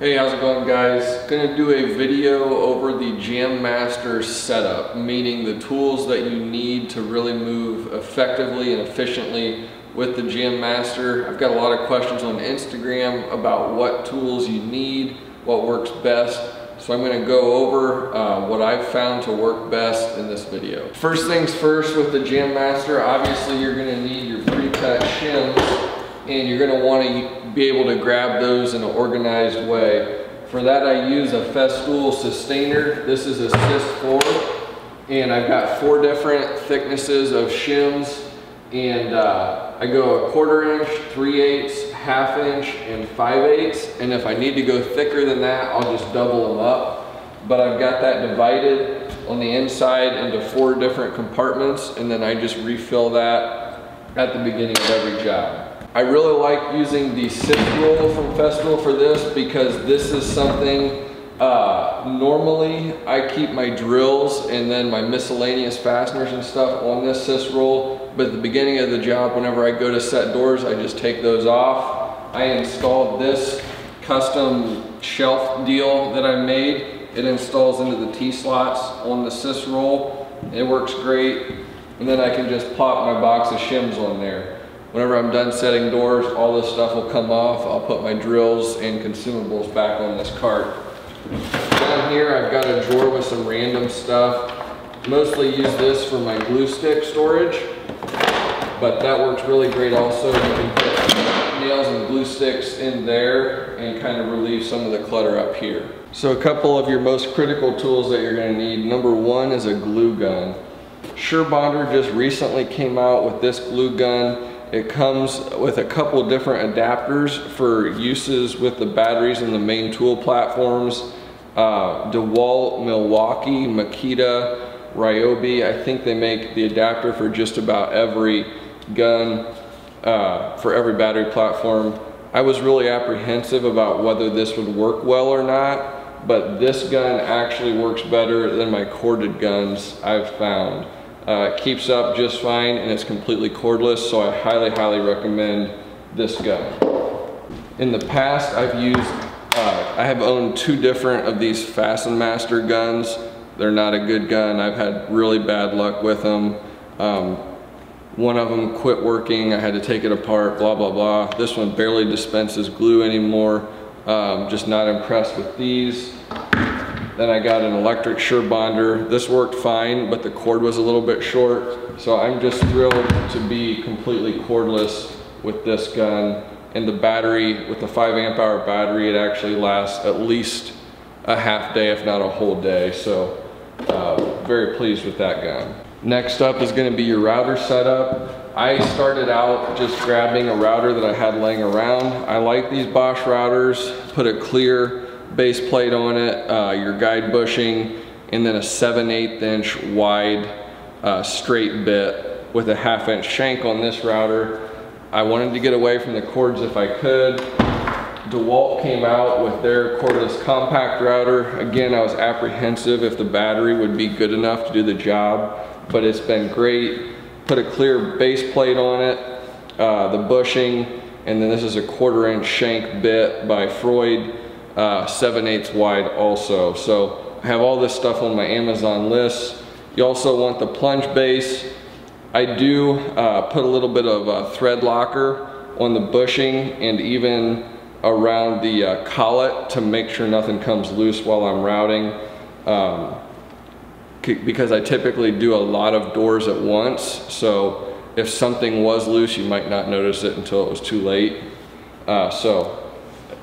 Hey, how's it going, guys? Gonna do a video over the Jamb Master setup, meaning the tools that you need to really move effectively and efficiently with the Jamb Master. I've got a lot of questions on Instagram about what tools you need, what works best. So I'm gonna go over what I've found to work best in this video. First things first with the Jamb Master, obviously you're gonna need your pre-cut shims, and you're gonna wanna be able to grab those in an organized way. For that, I use a Festool Systainer. This is a Systainer 4, and I've got 4 different thicknesses of shims, and I go 1/4 inch, 3/8, 1/2 inch, and 5/8, and if I need to go thicker than that, I'll just double them up. But I've got that divided on the inside into 4 different compartments, and then I just refill that at the beginning of every job. I really like using the SysRoll from Festool for this, because this is something, normally I keep my drills and then my miscellaneous fasteners and stuff on this SysRoll, but at the beginning of the job, whenever I go to set doors, I just take those off. I installed this custom shelf deal that I made. It installs into the T-slots on the SysRoll. It works great, and then I can just plop my box of shims on there. Whenever I'm done setting doors, all this stuff will come off. I'll put my drills and consumables back on this cart. Down here, I've got a drawer with some random stuff. Mostly use this for my glue stick storage, but that works really great also. You can put nails and glue sticks in there and kind of relieve some of the clutter up here. So a couple of your most critical tools that you're gonna need. Number one is a glue gun. Surebonder just recently came out with this glue gun. It comes with a couple different adapters for uses with the batteries and the main tool platforms. DeWalt, Milwaukee, Makita, Ryobi, I think they make the adapter for just about every gun, for every battery platform. I was really apprehensive about whether this would work well or not, but this gun actually works better than my corded guns I've found. It keeps up just fine, and it's completely cordless, so I highly recommend this gun. In the past, I've used, I have owned 2 different of these FastenMaster guns. They're not a good gun. I've had really bad luck with them. One of them quit working. I had to take it apart, blah, blah, blah. This one barely dispenses glue anymore. Just not impressed with these. Then I got an electric Surebonder. This worked fine, but the cord was a little bit short. So I'm just thrilled to be completely cordless with this gun. And the battery, with the 5 amp hour battery, it actually lasts at least a 1/2 day, if not a whole day. So very pleased with that gun. Next up is gonna be your router setup. I started out just grabbing a router that I had laying around. I like these Bosch routers. Put a clear base plate on it, your guide bushing, and then a 7/8 inch wide straight bit with a 1/2 inch shank on this router. I wanted to get away from the cords if I could. DeWalt came out with their cordless compact router. Again, I was apprehensive if the battery would be good enough to do the job, but it's been great. Put a clear base plate on it, the bushing, and then this is a 1/4 inch shank bit by Freud. 7/8 wide also. So I have all this stuff on my Amazon list. You also want the plunge base. I do put a little bit of a thread locker on the bushing and even around the collet to make sure nothing comes loose while I'm routing, because I typically do a lot of doors at once, so if something was loose, you might not notice it until it was too late. So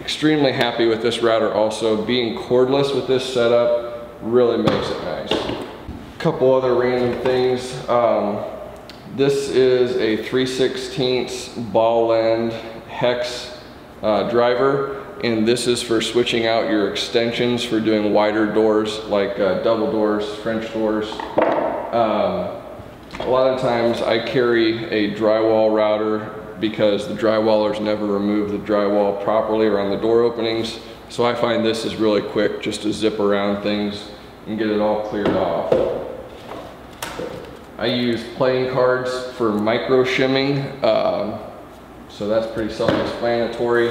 extremely happy with this router also. Being cordless with this setup really makes it nice. A couple other random things. This is a 3/16 ball end hex driver, and this is for switching out your extensions for doing wider doors, like double doors, French doors. A lot of times I carry a drywall router because the drywallers never remove the drywall properly around the door openings. So I find this is really quick just to zip around things and get it all cleared off. I use playing cards for micro shimming, so that's pretty self-explanatory.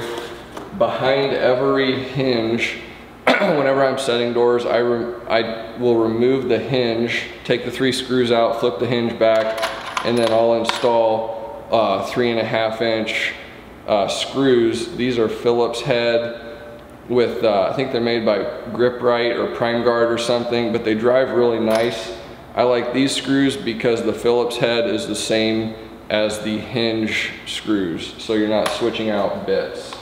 behind every hinge, whenever I'm setting doors, I will remove the hinge, take the 3 screws out, flip the hinge back, and then I'll install 3.5-inch screws. These are Phillips head with, I think they're made by Grip-Rite or Prime Guard or something, but they drive really nice. I like these screws because the Phillips head is the same as the hinge screws, so you're not switching out bits.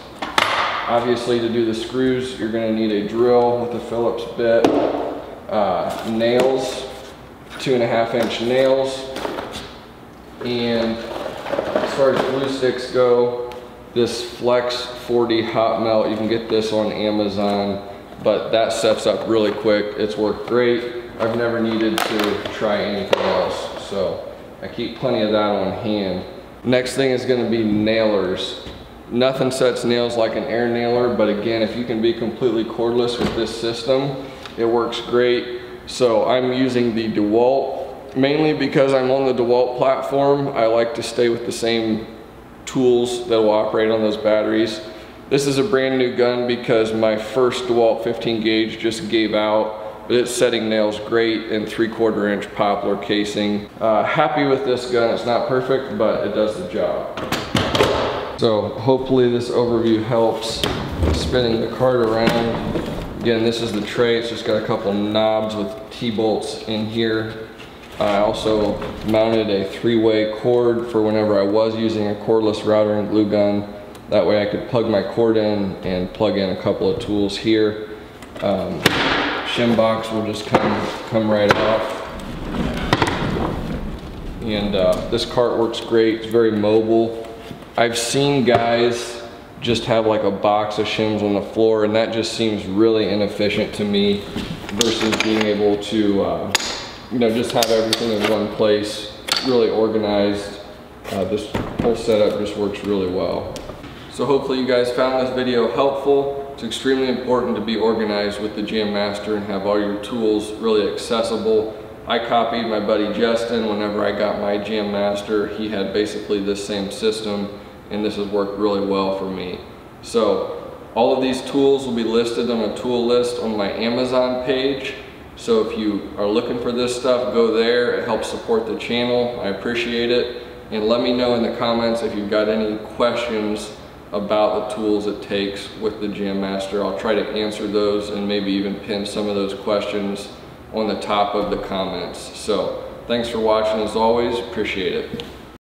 Obviously, to do the screws, you're going to need a drill with a Phillips bit, nails, 2.5-inch nails, and as far as glue sticks go, this Flex 40 hot melt, you can get this on Amazon, but that sets up really quick. It's worked great. I've never needed to try anything else, so I keep plenty of that on hand. Next thing is going to be nailers. Nothing sets nails like an air nailer, but again, if you can be completely cordless with this system, it works great. So I'm using the DeWalt, mainly because I'm on the DeWalt platform. I like to stay with the same tools that will operate on those batteries. This is a brand new gun because my first DeWalt 15 gauge just gave out, but it's setting nails great in 3/4-inch poplar casing. Happy with this gun. It's not perfect, but it does the job. So hopefully this overview helps. Spinning the cart around. Again, this is the tray. It's just got a couple knobs with T-bolts in here. I also mounted a 3-way cord for whenever I was using a cordless router and glue gun. That way I could plug my cord in and plug in a couple of tools here. Shim box will just come right off. And this cart works great. It's very mobile. I've seen guys just have like a box of shims on the floor, and that just seems really inefficient to me versus being able to you know, just have everything in one place, really organized. This whole setup just works really well. So hopefully you guys found this video helpful. It's extremely important to be organized with the Jamb Master and have all your tools really accessible. I copied my buddy Justin whenever I got my Jamb Master. He had basically this same system, and this has worked really well for me. So all of these tools will be listed on a tool list on my Amazon page. So if you are looking for this stuff, go there. It helps support the channel. I appreciate it. And let me know in the comments if you've got any questions about the tools it takes with the Jamb Master. I'll try to answer those and maybe even pin some of those questions on the top of the comments. So thanks for watching as always. Appreciate it.